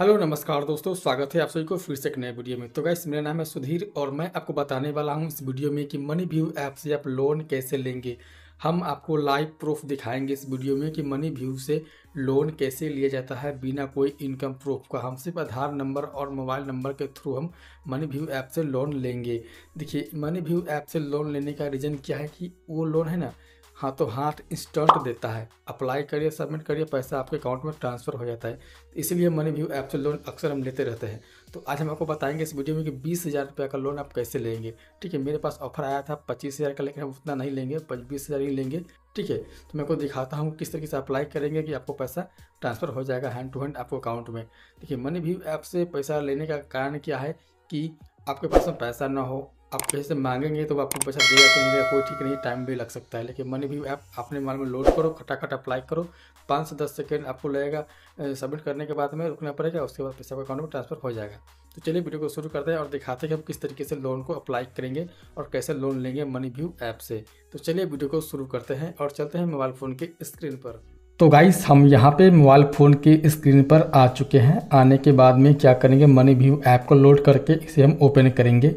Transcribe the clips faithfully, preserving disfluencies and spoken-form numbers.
Hello नमस्कार दोस्तों, स्वागत है आप सभी को फिर से एक नए वीडियो में। तो गाइस, मेरा नाम है सुधीर और मैं आपको बताने वाला हूं इस वीडियो में कि मनी व्यू ऐप से आप लोन कैसे लेंगे। हम आपको लाइव प्रूफ दिखाएंगे इस वीडियो में कि मनी व्यू से लोन कैसे लिया जाता है बिना कोई इनकम प्रूफ का। हम सिर्फ आधार नंबर और मोबाइल नंबर के थ्रू हम मनी व्यू ऐप से लोन लेंगे। देखिए, मनी व्यू ऐप से लोन लेने का रीज़न क्या है कि वो लोन है ना हाँ तो हाथ इंस्टेंट देता है। अप्लाई करिए, सबमिट करिए, पैसा आपके अकाउंट में ट्रांसफ़र हो जाता है। इसलिए मनी व्यू ऐप से लोन अक्सर हम लेते रहते हैं। तो आज हम आपको बताएंगे इस वीडियो में कि बीस हज़ार रुपये का लोन आप कैसे लेंगे। ठीक है, मेरे पास ऑफर आया था पच्चीस हज़ार का, लेकिन हम उतना नहीं लेंगे, बीस हज़ार ही लेंगे। ठीक है, तो मैं आपको दिखाता हूँ किस तरीके से अप्लाई करेंगे कि आपको पैसा ट्रांसफ़र हो जाएगा हैंड टू हैंड आपको अकाउंट में। देखिए, मनी व्यू ऐप से पैसा लेने का कारण क्या है कि आपके पास में पैसा ना हो, आप कहीं से मांगेंगे तो आपको पैसा देगा कि नहीं देगा कोई ठीक नहीं, टाइम भी लग सकता है। लेकिन मनी व्यू ऐप अपने माल में लोड करो, खटाखट अप्लाई करो, पाँच से दस सेकेंड आपको लगेगा सबमिट करने के बाद में, रुकना पड़ेगा, उसके बाद पैसा अकाउंट में ट्रांसफर हो जाएगा। तो चलिए वीडियो को शुरू करते हैं और दिखाते हैं कि हम किस तरीके से लोन को अप्लाई करेंगे और कैसे लोन लेंगे मनी व्यू ऐप से। तो चलिए वीडियो को शुरू करते हैं और चलते हैं मोबाइल फ़ोन के स्क्रीन पर। तो गाइस, हम यहाँ पे मोबाइल फ़ोन के स्क्रीन पर आ चुके हैं। आने के बाद में क्या करेंगे, मनी व्यू ऐप को लोड करके इसे हम ओपन करेंगे।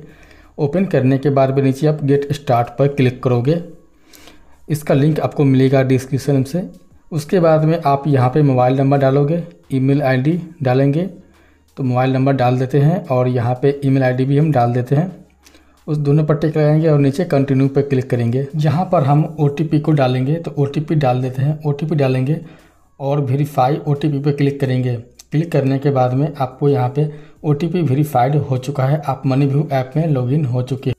ओपन करने के बाद भी नीचे आप गेट स्टार्ट पर क्लिक करोगे, इसका लिंक आपको मिलेगा डिस्क्रिप्शन से। उसके बाद में आप यहाँ पे मोबाइल नंबर डालोगे, ईमेल आईडी डालेंगे। तो मोबाइल नंबर डाल देते हैं और यहाँ पे ईमेल आईडी भी हम डाल देते हैं। उस दोनों पर टिक लगाएंगे और नीचे कंटिन्यू पर क्लिक करेंगे। यहाँ पर हम ओटीपी को डालेंगे, तो ओटीपी डाल देते हैं। ओटीपी डालेंगे और वेरीफाई ओटीपी पर क्लिक करेंगे। क्लिक करने के बाद में आपको यहाँ पे ओ टी पी वेरीफाइड हो चुका है, आप मनी व्यू ऐप में लॉगिन हो चुके हैं।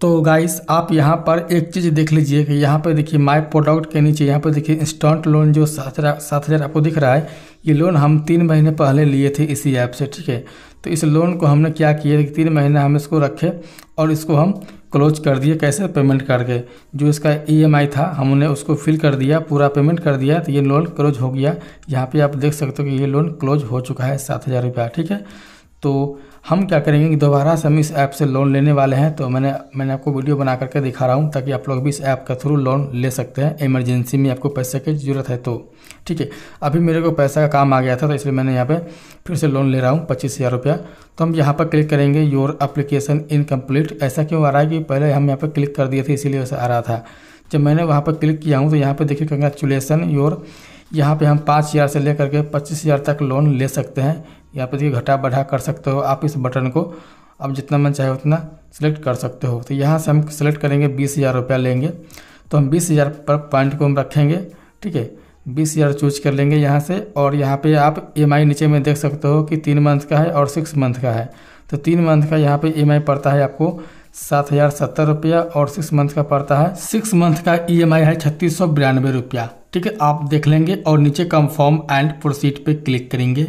तो गाइस, आप यहाँ पर एक चीज़ देख लीजिए कि यहाँ पे देखिए माय प्रोडक्ट के नीचे यहाँ पे देखिए इंस्टेंट लोन जो सात हज़ार आपको दिख रहा है, ये लोन हम तीन महीने पहले लिए थे इसी ऐप से। ठीक है, तो इस लोन को हमने क्या किया कि तीन महीना हम इसको रखे और इसको हम क्लोज कर दिए। कैसे? पेमेंट करके जो इसका ईएमआई था हमने उसको फिल कर दिया, पूरा पेमेंट कर दिया, तो ये लोन क्लोज हो गया। यहाँ पे आप देख सकते हो कि ये लोन क्लोज हो चुका है सात हज़ार रुपया। ठीक है, तो हम क्या करेंगे कि दोबारा से हम इस ऐप से लोन लेने वाले हैं। तो मैंने मैंने आपको वीडियो बना करके दिखा रहा हूँ ताकि आप लोग भी इस ऐप के थ्रू लोन ले सकते हैं, इमरजेंसी में आपको पैसे की ज़रूरत है तो। ठीक है, अभी मेरे को पैसा का काम आ गया था तो इसलिए मैंने यहाँ पे फिर से लोन ले रहा हूँ पच्चीस हज़ार रुपया। तो हम यहाँ पर क्लिक करेंगे, योर एप्लीकेशन इनकम्प्लीट। ऐसा क्यों आ रहा है कि पहले हम यहाँ पर क्लिक कर दिए थे इसीलिए ऐसा आ रहा था। जब मैंने वहाँ पर क्लिक किया हूँ तो यहाँ पर देखिए कंग्रेचुलेसन योर, यहाँ पे हम पाँच हज़ार से लेकर के पच्चीस हज़ार तक लोन ले सकते हैं। यहाँ पे देखिए घटा बढ़ा कर सकते हो आप, इस बटन को आप जितना मन चाहे उतना सिलेक्ट कर सकते हो। तो यहाँ से हम सिलेक्ट करेंगे, बीस हज़ार रुपया लेंगे। तो हम बीस हज़ार पर पॉइंट को हम रखेंगे। ठीक है, बीस हज़ार चूज कर लेंगे यहाँ से। और यहाँ पे आप ई एम आई नीचे में देख सकते हो कि तीन मंथ का है और सिक्स मंथ का है। तो तीन मंथ का यहाँ पे ई एम आई पड़ता है आपको सात हज़ार सत्तर रुपया और सिक्स मंथ का पड़ता है, सिक्स मंथ का ई एम आई है छत्तीस सौ बिरानवे रुपया। ठीक है, आप देख लेंगे और नीचे कंफर्म एंड प्रोसीड पे क्लिक करेंगे।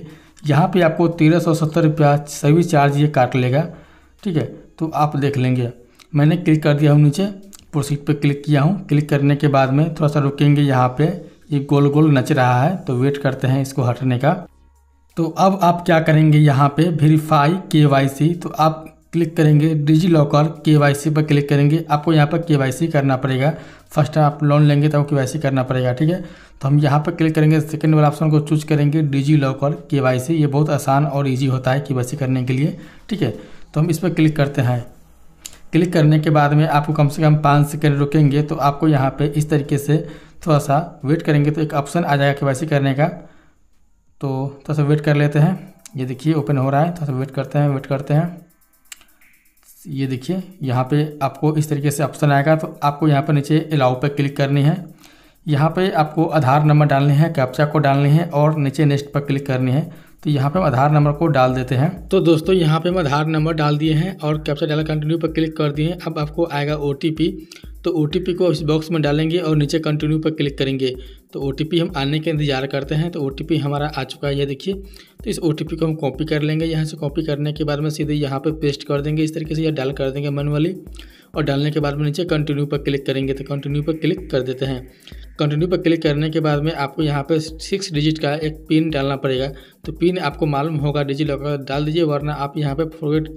यहाँ पे आपको तेरह सौ सत्तर रुपया सभी चार्ज ये काट लेगा। ठीक है, तो आप देख लेंगे। मैंने क्लिक कर दिया हूँ, नीचे प्रोसीड पे क्लिक किया हूँ। क्लिक करने के बाद में थोड़ा सा रुकेंगे, यहाँ पे ये गोल गोल नच रहा है तो वेट करते हैं इसको हटने का। तो अब आप क्या करेंगे, यहाँ पे वेरीफाई के वाई सी, तो आप क्लिक करेंगे DigiLocker K Y C पर क्लिक करेंगे। आपको यहाँ पर के वाई सी करना पड़ेगा, फर्स्ट टाइम आप लोन लेंगे तो आपको के वाई सी करना पड़ेगा। ठीक है, तो हम यहाँ पर क्लिक करेंगे, सेकंड वाला ऑप्शन को चूज करेंगे, DigiLocker K Y C. ये बहुत आसान और इजी होता है के वाई सी करने के लिए। ठीक है, तो हम इस पर क्लिक करते हैं। क्लिक करने के बाद में आपको कम से कम पाँच सेकेंड रुकेंगे। तो आपको यहाँ पर इस तरीके से थोड़ा सा वेट करेंगे तो एक ऑप्शन आ जाएगा के वाई सी करने का। तो थोड़ा सा वेट कर लेते हैं, ये देखिए ओपन हो रहा है। थोड़ा सा वेट करते हैं, वेट करते हैं। ये देखिए यहाँ पे आपको इस तरीके से ऑप्शन आएगा। तो आपको यहाँ पे नीचे अलाउ पे क्लिक करनी है। यहाँ पे आपको आधार नंबर डालने हैं, कैप्चा को डालनी है और नीचे नेक्स्ट पर क्लिक करनी है। तो यहाँ पे हम आधार नंबर को डाल देते हैं। तो दोस्तों, यहाँ पे हम आधार नंबर डाल दिए हैं और कैप्चा डाला, कंटिन्यू पर क्लिक कर दिए। अब आपको आएगा ओ टी पी, तो ओ टी पी को इस बॉक्स में डालेंगे और नीचे कंटिन्यू पर क्लिक करेंगे। तो ओ टी पी हम आने का इंतजार करते हैं। तो ओ टी पी हमारा आ चुका है, ये देखिए। तो इस ओ टी पी को हम कॉपी कर लेंगे, यहाँ से कॉपी करने के बाद में सीधे यहाँ पे पेस्ट कर देंगे इस तरीके से, या डाल कर देंगे मैनुअली। और डालने के बाद में नीचे कंटिन्यू पर क्लिक करेंगे, तो कंटिन्यू पर क्लिक कर देते हैं। कंटिन्यू पर क्लिक करने के बाद में आपको यहाँ पे सिक्स डिजिट का एक पिन डालना पड़ेगा। तो पिन आपको मालूम होगा डिजी लॉकर डाल दीजिए, वरना आप यहाँ पे फॉरगेट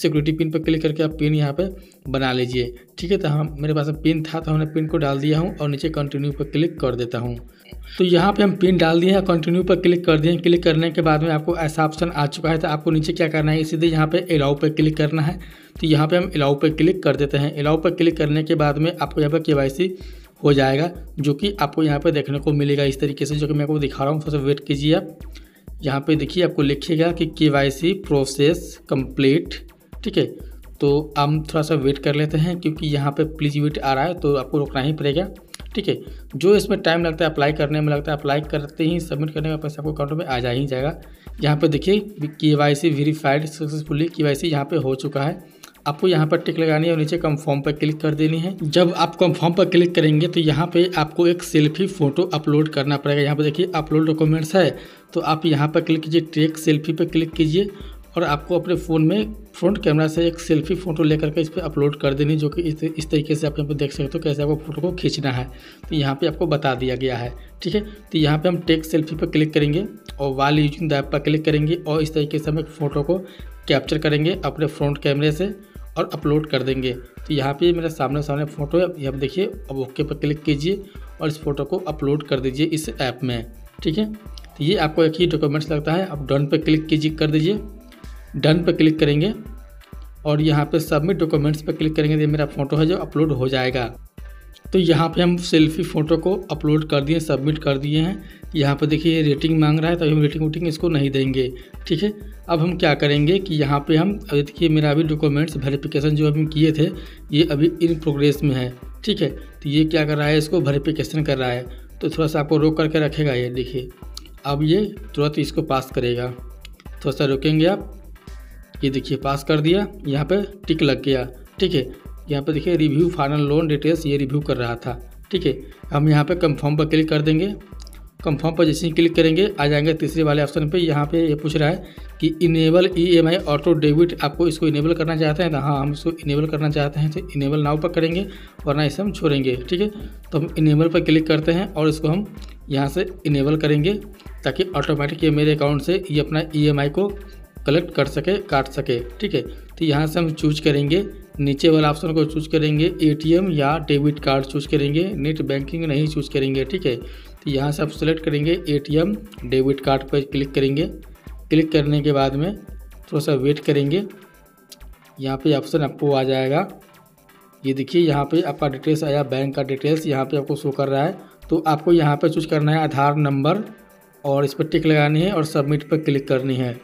सिक्योरिटी पिन पर क्लिक करके आप पिन यहाँ पे बना लीजिए। ठीक है, तो हम मेरे पास पिन था तो हमने पिन को डाल दिया हूँ और नीचे कंटिन्यू पर क्लिक कर देता हूँ। तो यहाँ पे हम पिन डाल दिए हैं, कंटिन्यू पर क्लिक कर दिए। क्लिक करने के बाद में आपको ऐसा ऑप्शन आ चुका है, तो आपको नीचे क्या करना है, सीधे यहाँ पे अलाउ पर क्लिक करना है। तो यहाँ पे हम अलाउ पर क्लिक कर देते हैं। अलाउ पर क्लिक करने के बाद में आपको यहाँ पर केवाईसी हो जाएगा, जो कि आपको यहाँ पे देखने को मिलेगा इस तरीके से, जो कि मैं आपको दिखा रहा हूँ। थोड़ा सा वेट कीजिए आप। यहाँ पे देखिए आपको लिखेगा कि केवाईसी प्रोसेस कंप्लीट। ठीक है, तो हम थोड़ा सा वेट कर लेते हैं क्योंकि यहाँ पे प्लीज़ वेट आ रहा है, तो आपको रुकना ही पड़ेगा। ठीक है, जो इसमें टाइम लगता है अप्लाई करने में लगता है, अप्लाई करते ही सबमिट करने का पैसा आपको अकाउंट में आ जा ही जाएगा। यहाँ पर देखिए केवाईसी वेरीफाइड सक्सेसफुली, केवाईसी यहाँ पर हो चुका है। आपको यहाँ पर टिक लगानी है और नीचे कंफर्म पर क्लिक कर देनी है। जब आप कंफर्म पर क्लिक करेंगे तो यहाँ पे आपको एक सेल्फी फ़ोटो अपलोड करना पड़ेगा। यहाँ पे देखिए अपलोड डॉक्यूमेंट्स है, तो आप यहाँ पर क्लिक कीजिए, टेक सेल्फी पर क्लिक कीजिए और आपको अपने फ़ोन में फ्रंट कैमरा से एक सेल्फी फ़ोटो लेकर के इस पर अपलोड कर देनी, जो कि इस तरीके से आप यहाँ पर देख सकते हो कैसे आपको फ़ोटो को खींचना है। तो यहाँ पे आपको बता दिया गया है। ठीक है, तो यहाँ पे हम टेक सेल्फी पर क्लिक करेंगे और वाल यूजिंग द ऐप पर क्लिक करेंगे और इस तरीके से हम एक फ़ोटो को कैप्चर करेंगे अपने फ्रंट कैमरे से और अपलोड कर देंगे। तो यहाँ पे मेरा सामने सामने फ़ोटो है, यहाँ पर देखिए। अब ओके पर क्लिक कीजिए और इस फ़ोटो को अपलोड कर दीजिए इस ऐप में। ठीक है, तो ये आपको एक ही डॉक्यूमेंट्स लगता है। अब डन पर क्लिक कीजिए, कर दीजिए, डन पर क्लिक करेंगे और यहाँ पे सबमिट डॉक्यूमेंट्स पर क्लिक करेंगे। ये मेरा फ़ोटो है जो अपलोड हो जाएगा। तो यहाँ पे हम सेल्फी फ़ोटो को अपलोड कर दिए, सबमिट कर दिए हैं। यहाँ पे देखिए रेटिंग मांग रहा है, तो हम रेटिंग वोटिंग इसको नहीं देंगे। ठीक है, अब हम क्या करेंगे कि यहाँ पे हम अभी देखिए मेरा अभी डॉक्यूमेंट्स वेरिफिकेशन जो हम किए थे ये अभी इन प्रोग्रेस में है। ठीक है, तो ये क्या कर रहा है, इसको वेरिफिकेशन कर रहा है, तो थोड़ा सा आपको रोक करके रखेगा ये। देखिए अब ये तुरंत इसको पास करेगा, थोड़ा सा रोकेंगे आप। ये देखिए पास कर दिया, यहाँ पे टिक लग गया। ठीक है, यहाँ पे देखिए रिव्यू फाइनल लोन डिटेल्स ये रिव्यू कर रहा था। ठीक है, हम यहाँ पे कंफर्म पर क्लिक कर देंगे। कंफर्म पर जैसे ही क्लिक करेंगे आ जाएंगे तीसरे वाले ऑप्शन पे। यहाँ पे ये यह पूछ रहा है कि इनेबल ईएमआई ऑटो डेबिट, आपको इसको इनेबल करना चाहते हैं? तो हाँ, हम इसको इनेबल करना चाहते हैं, तो इनेबल नाउ पर करेंगे, वरना इसे हम छोड़ेंगे। ठीक है, तो हम इनेबल पर क्लिक करते हैं और इसको हम यहाँ से इनेबल करेंगे ताकि ऑटोमेटिक ये मेरे अकाउंट से ये अपना ईएमआई को कलेक्ट कर सके, काट सके। ठीक है, तो यहाँ से हम चूज करेंगे, नीचे वाला ऑप्शन को चूज करेंगे, एटीएम या डेबिट कार्ड चूज करेंगे, नेट बैंकिंग नहीं चूज करेंगे। ठीक है, तो यहाँ से आप सेलेक्ट करेंगे एटीएम, डेबिट कार्ड पर क्लिक करेंगे। क्लिक करने के बाद में थोड़ा सा वेट करेंगे, यहाँ पे ऑप्शन आपको आ जाएगा। ये देखिए यहाँ पे आपका डिटेल्स आया, बैंक का डिटेल्स यहाँ पर आपको शो कर रहा है। तो आपको यहाँ पर चूज करना है आधार नंबर और इस पर टिक लगानी है और सबमिट पर क्लिक करनी है।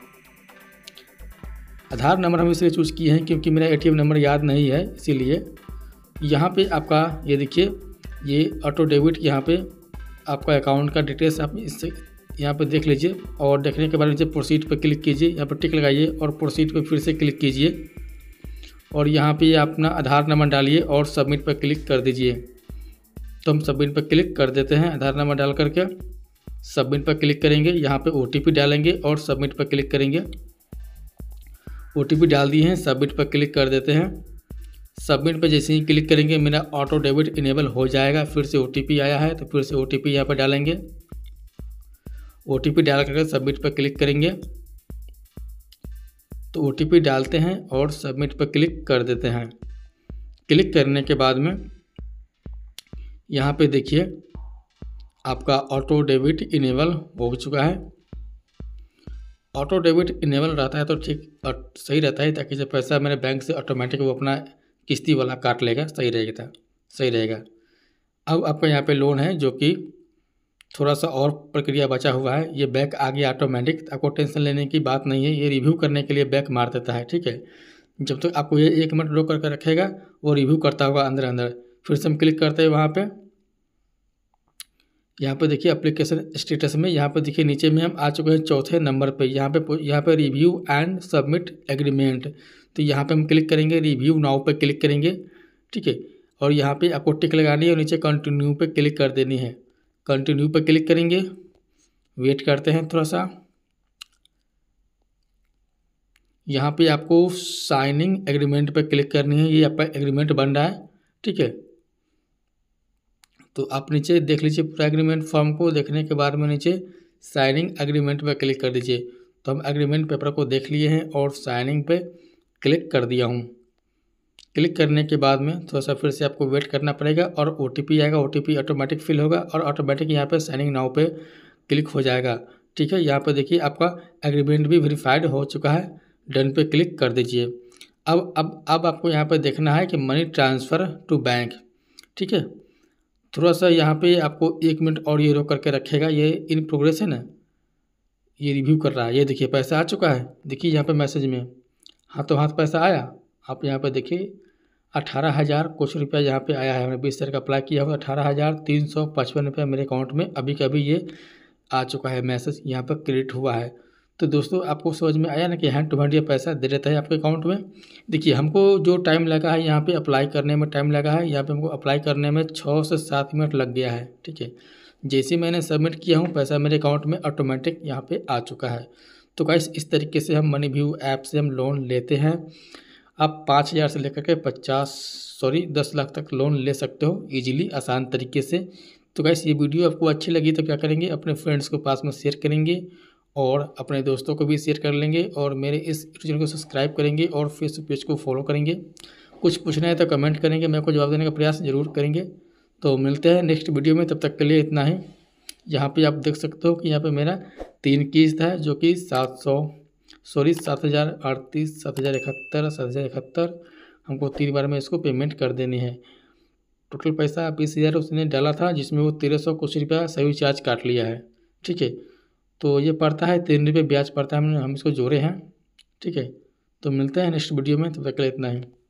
आधार नंबर हम इसलिए चूज़ किए हैं क्योंकि मेरा एटीएम नंबर याद नहीं है, इसीलिए। यहाँ पे आपका ये देखिए ये ऑटो डेबिट, यहाँ पे आपका अकाउंट का डिटेल्स आप इससे यहाँ पे देख लीजिए और देखने के बाद नीचे प्रोसीड पर क्लिक कीजिए, यहाँ पर टिक लगाइए और प्रोसीड पर फिर से क्लिक कीजिए और यहाँ पे अपना आधार नंबर डालिए और सबमिट पर क्लिक कर दीजिए। तो हम सबमिट पर क्लिक कर देते हैं, आधार नंबर डाल करके सबमिट पर क्लिक करेंगे। यहाँ पर ओ टी पी डालेंगे और सबमिट पर क्लिक करेंगे। ओ टी पी डाल दिए हैं, सबमिट पर क्लिक कर देते हैं। सबमिट पर जैसे ही क्लिक करेंगे मेरा ऑटो डेबिट इनेबल हो जाएगा। फिर से ओ टी पी आया है, तो फिर से ओ टी पी यहाँ पर डालेंगे। ओ टी पी डाल करके सबमिट पर क्लिक करेंगे। तो ओ टी पी डालते हैं और सबमिट पर क्लिक कर देते हैं। क्लिक करने के बाद में यहाँ पे देखिए आपका ऑटो डेबिट इनेबल हो चुका है। ऑटो डेबिट इनेबल रहता है तो ठीक और सही रहता है, ताकि जब पैसा मेरे बैंक से ऑटोमेटिक वो अपना किस्ती वाला काट लेगा, सही रहेगा, सही रहेगा। अब आपका यहाँ पे लोन है जो कि थोड़ा सा और प्रक्रिया बचा हुआ है, ये बैक आ गया ऑटोमेटिक, आपको टेंशन लेने की बात नहीं है। ये रिव्यू करने के लिए बैक मार देता है। ठीक है, जब तक तो आपको ये एक मिनट रोक करके रखेगा, वो रिव्यू करता होगा अंदर अंदर। फिर से हम क्लिक करते हैं वहाँ पर। यहाँ पे देखिए एप्लीकेशन स्टेटस में, यहाँ पे देखिए नीचे में हम आ चुके हैं चौथे नंबर पे। यहाँ पे यहाँ पे रिव्यू एंड सबमिट एग्रीमेंट, तो यहाँ पे हम क्लिक करेंगे, रिव्यू नाउ पे क्लिक करेंगे। ठीक है, और यहाँ पे आपको टिक लगानी है और नीचे कंटिन्यू पे क्लिक कर देनी है। कंटिन्यू पे क्लिक करेंगे, वेट करते हैं थोड़ा सा। यहाँ पर आपको साइनिंग एग्रीमेंट पर क्लिक करनी है, ये आपका एग्रीमेंट बन रहा है। ठीक है, तो आप नीचे देख लीजिए पूरा एग्रीमेंट फॉर्म को। देखने के बाद में नीचे साइनिंग एग्रीमेंट पर क्लिक कर दीजिए। तो हम एग्रीमेंट पेपर को देख लिए हैं और साइनिंग पे क्लिक कर दिया हूँ। क्लिक करने के बाद में थोड़ा सा फिर से आपको वेट करना पड़ेगा और ओ टी पी आएगा। O T P automatic fill होगा और ऑटोमेटिक यहाँ पे साइनिंग नाउ पे क्लिक हो जाएगा। ठीक है, यहाँ पे देखिए आपका एग्रीमेंट भी वेरीफाइड हो चुका है। डन पे क्लिक कर दीजिए। अब अब अब आपको यहाँ पे देखना है कि मनी ट्रांसफ़र टू बैंक। ठीक है, थोड़ा सा यहाँ पे आपको एक मिनट और ये रोक करके रखेगा। ये इन प्रोग्रेस है ना, ये रिव्यू कर रहा है। ये देखिए पैसा आ चुका है। देखिए यहाँ पे मैसेज में हाथों तो हाथ पैसा आया। आप यहाँ पे देखिए अठारह हज़ार कुछ रुपया यहाँ पे आया है। हमने बीस तारीख का अप्लाई किया हुआ, अठारह हज़ार तीन सौ पचपन रुपया मेरे अकाउंट में अभी के अभी ये आ चुका है। मैसेज यहाँ पर क्रिएट हुआ है। तो दोस्तों आपको समझ में आया ना कि हैंड टू हैंड ये पैसा दे देता है आपके अकाउंट में। देखिए हमको जो टाइम लगा है यहाँ पे अप्लाई करने में, टाइम लगा है यहाँ पे हमको अप्लाई करने में छः से सात मिनट लग गया है। ठीक है, जैसे मैंने सबमिट किया हूँ पैसा मेरे अकाउंट में ऑटोमेटिक यहाँ पे आ चुका है। तो गाइस इस तरीके से हम मनी व्यू ऐप से हम लोन लेते हैं। आप पाँच हज़ार से लेकर के पचास सॉरी दस लाख तक लोन ले सकते हो ईजिली, आसान तरीके से। तो गाइस ये वीडियो आपको अच्छी लगी तो क्या करेंगे, अपने फ्रेंड्स को पास में शेयर करेंगे और अपने दोस्तों को भी शेयर कर लेंगे और मेरे इस चैनल को सब्सक्राइब करेंगे और फेसबुक पेज को फॉलो करेंगे। कुछ पूछना है तो कमेंट करेंगे, मैं आपको जवाब देने का प्रयास ज़रूर करेंगे। तो मिलते हैं नेक्स्ट वीडियो में, तब तक के लिए इतना ही। यहाँ पे आप देख सकते हो कि यहाँ पे मेरा तीन किस्त है जो कि सात सौ सॉरी सात हज़ार अड़तीस सात हज़ार इकहत्तर सात हज़ार इकहत्तर हमको तीन बार में इसको पेमेंट कर देनी है। टोटल पैसा बीस हज़ार उसने डाला था, जिसमें वो तेरह सौ कुछ रुपया सभी चार्ज काट लिया है। ठीक है, तो ये पड़ता है तीन रुपये ब्याज पड़ता है, हम हम इसको जोड़े हैं। ठीक है, तो मिलते हैं नेक्स्ट वीडियो में, तब तक के लिए इतना ही।